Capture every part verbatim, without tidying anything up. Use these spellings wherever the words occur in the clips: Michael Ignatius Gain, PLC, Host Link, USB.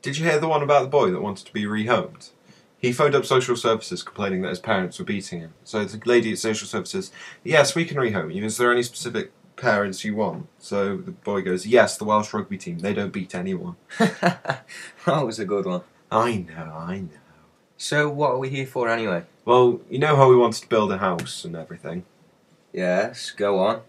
Did you hear the one about the boy that wanted to be rehomed? He phoned up social services complaining that his parents were beating him. So the lady at social services, yes, we can rehome you. Is there any specific parents you want? So the boy goes, yes, the Welsh rugby team. They don't beat anyone. That was a good one. I know, I know. So what are we here for anyway? Well, you know how we wanted to build a house and everything. Yes, go on.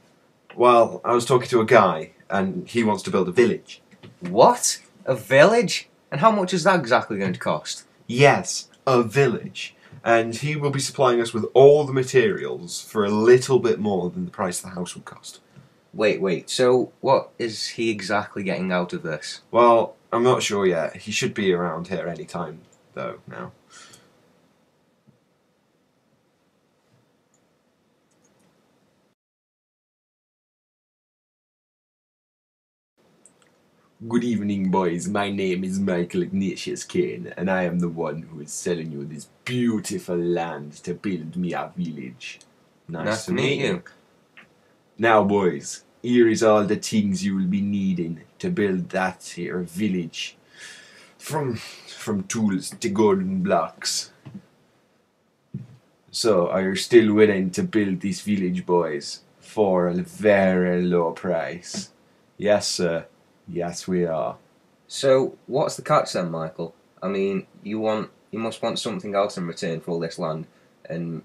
Well, I was talking to a guy and he wants to build a village. What? A village? And how much is that exactly going to cost? Yes. A village, and he will be supplying us with all the materials for a little bit more than the price the house would cost. Wait, wait, so what is he exactly getting out of this? Well, I'm not sure yet. He should be around here any time, though, now. Good evening, boys. My name is Michael Ignatius Gain, and I am the one who is selling you this beautiful land to build me a village. Nice, nice to meet you. Now, boys, here is all the things you will be needing to build that here village. From, from tools to golden blocks. So, are you still willing to build this village, boys, for a very low price? Yes, sir. Yes, we are. So, what's the catch then, Michael? I mean, you want you must want something else in return for all this land and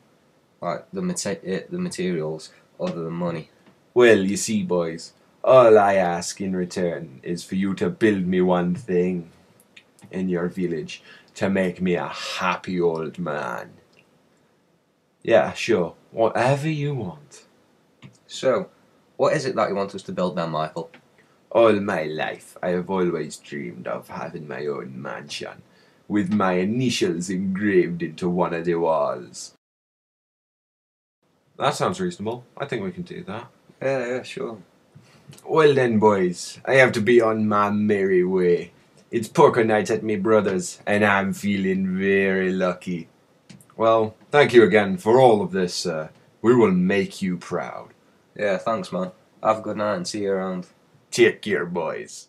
like the mate the materials other than money. Well, you see, boys, all I ask in return is for you to build me one thing in your village to make me a happy old man. Yeah, sure, whatever you want. So, what is it that you want us to build then, Michael? All my life, I have always dreamed of having my own mansion, with my initials engraved into one of the walls. That sounds reasonable. I think we can do that. Yeah, yeah, sure. Well then, boys, I have to be on my merry way. It's poker night at me brother's, and I'm feeling very lucky. Well, thank you again for all of this, sir. We will make you proud. Yeah, thanks, man. Have a good night and see you around. Take care, boys.